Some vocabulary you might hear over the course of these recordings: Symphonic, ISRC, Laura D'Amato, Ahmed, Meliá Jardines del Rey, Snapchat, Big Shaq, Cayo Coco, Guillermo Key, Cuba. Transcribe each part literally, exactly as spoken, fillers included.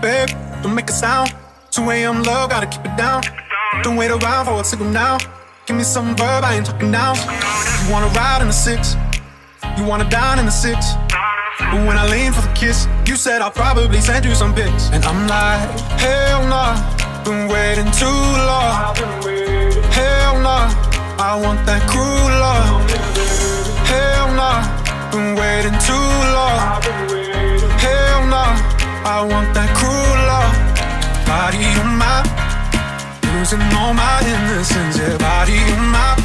babe, don't make a sound. two A M love, gotta keep it down. Don't wait around for a signal now. Give me some verb, I ain't talking now. You wanna ride in the six, you wanna dine in the six. But when I lean for the kiss, you said I'll probably send you some pics. And I'm like, hell nah, been waiting too long. Hell nah, I want that cruel love. Hell nah, been waiting too long. Hell nah, I want that cruel love. Body on my, losing all my innocence. Yeah, body on my,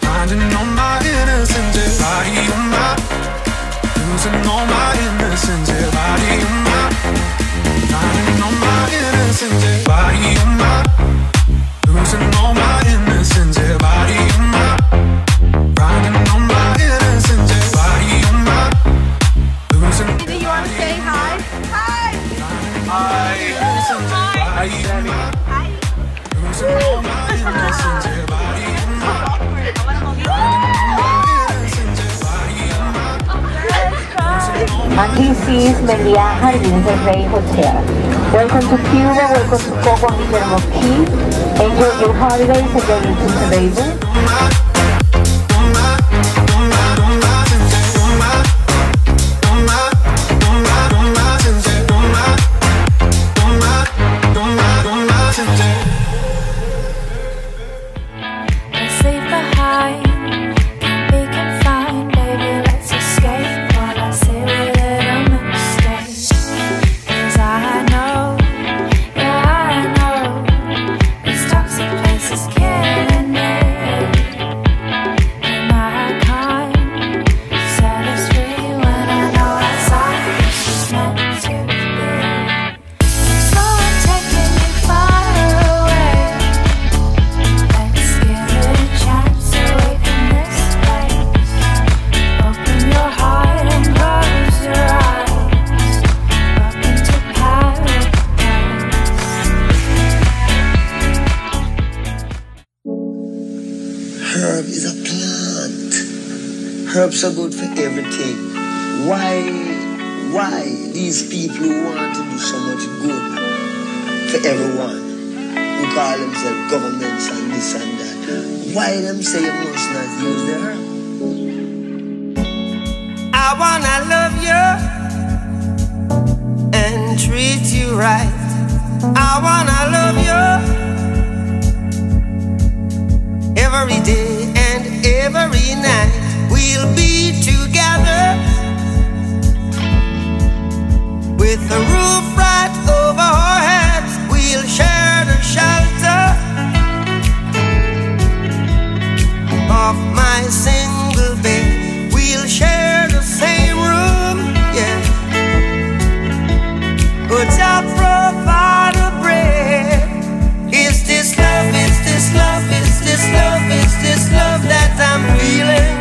finding all my innocence. Yeah, body on my, losing all my innocence, yeah, body and mind. Finding all my innocence, yeah, body and mind. Losing all my innocence, yeah, body and mind. Finding all my innocence, yeah, body and mind. Losing. Baby, you want to say hi? Hi! Hi! Hi! Hi! Losing all my innocence, yeah, body and mind. And this is Meliá Jardines del Rey Hotel. Welcome to Cuba, welcome to Coco and Guillermo Key. Enjoy your holidays and get into the baby. Herbs are good for everything. Why, why these people who want to do so much good for everyone, who call themselves governments and this and that, why them say you must not use the herb? I wanna love you and treat you right. I wanna love you every day and every night. We'll be together with the roof right over our heads. We'll share the shelter of my single bed. We'll share the same room, yeah. But I'll provide a bread. Is this love? Is this love? Is this love? Is this love that I'm feeling?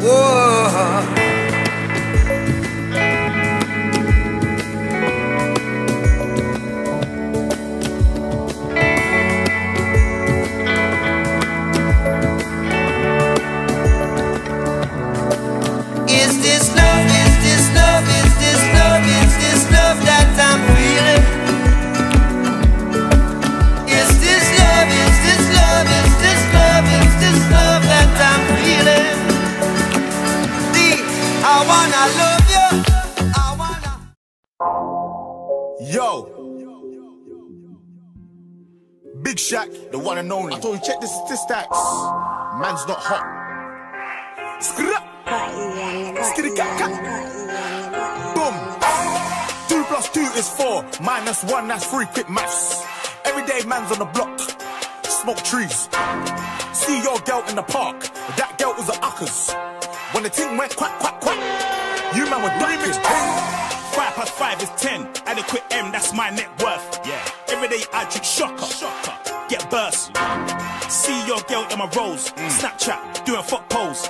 Whoa. Big Shaq, the one and only. I told you, check the statistics. Man's not hot. Scrap! Skitty cat cat. Boom! Two plus two is four. Minus one, that's three. Quick maths. Everyday man's on the block. Smoke trees. See your girl in the park. That girl was a uckers. When the ting went quack, quack, quack, you man were ducking. Five plus five is ten. Adequate M, that's my net worth. Yeah. Every day I drink shocker. Shocker. Get burst. Yeah. See your girl in my rolls. Mm. Snapchat, doing fuck pose.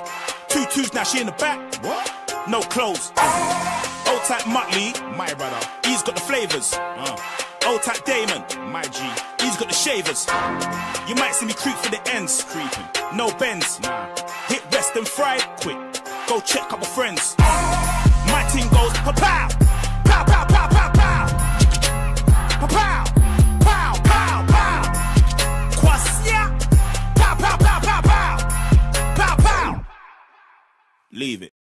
Two twos, now she in the back. What? No clothes. Uh. Old type Muttley, my brother. He's got the flavors. Uh. Old type Damon, my G. He's got the shavers. You might see me creep for the ends. Creeping. No bends. Nah. Hit rest and fry quick. Go check couple friends. Uh. My team goes, pa-pow! Pow, pow, pow, pow, pow. Pow, pow, pow, pow, pow. Kwasia. Pow, pow, pow, pow, pow. Pow, pow. Leave it.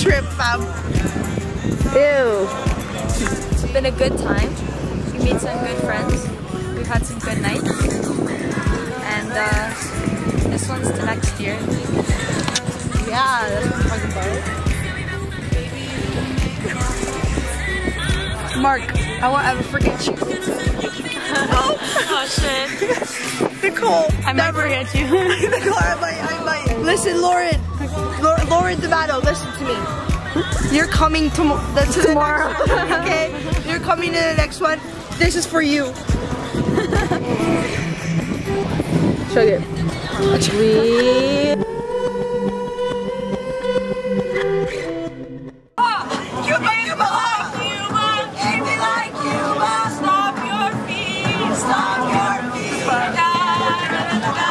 Trip, fam. Ew. It's been a good time. We made some good friends. We've had some good nights. And uh, this one's till next year. Yeah, that's what I'm talking about. Mark, I won't ever forget you. Oh, oh shit. Nicole, I might never forget you. Nicole, I might, I might. Listen, Lauren. Laura D'Amato, listen to me. You're coming tom to tomorrow, okay? You're coming to the next one. This is for you. Chug it. Cuba, Cuba, Cuba, Cuba. Ain't we like Cuba? Stop your feet, stop your feet. Da-da-da-da-da.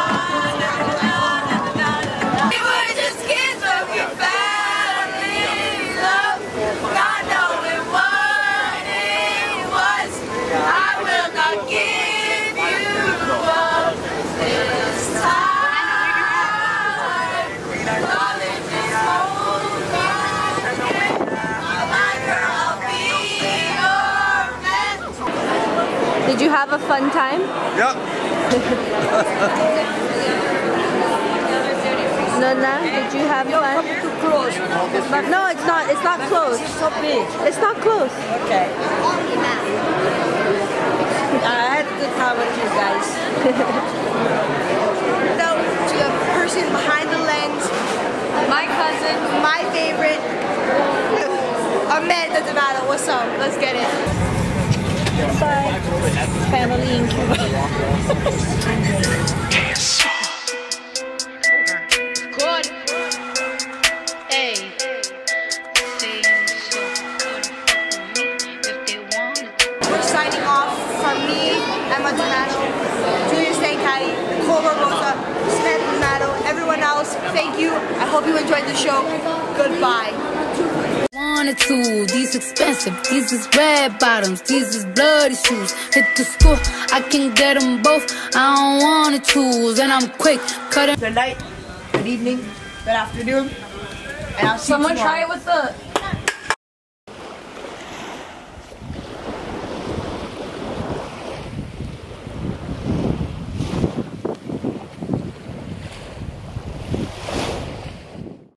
Did you have a fun time? Yep. Nona, did you have You're fun? Too close. No, it's not. It's not close. It's so big. It's not close. Okay. I had a good time with you guys. So, the person behind the lens, my cousin, my favorite, Ahmed Donato. What's up? Let's get it. Bye. Family in Cuba. Good. you enjoyed the show. Goodbye. One or two, these expensive, these is red bottoms, these is bloody shoes. Hit the school, I can get them both, I don't want to choose. And I'm quick, cutting. Good night, good evening, good afternoon. And I'll see someone you tomorrow. Try it with the...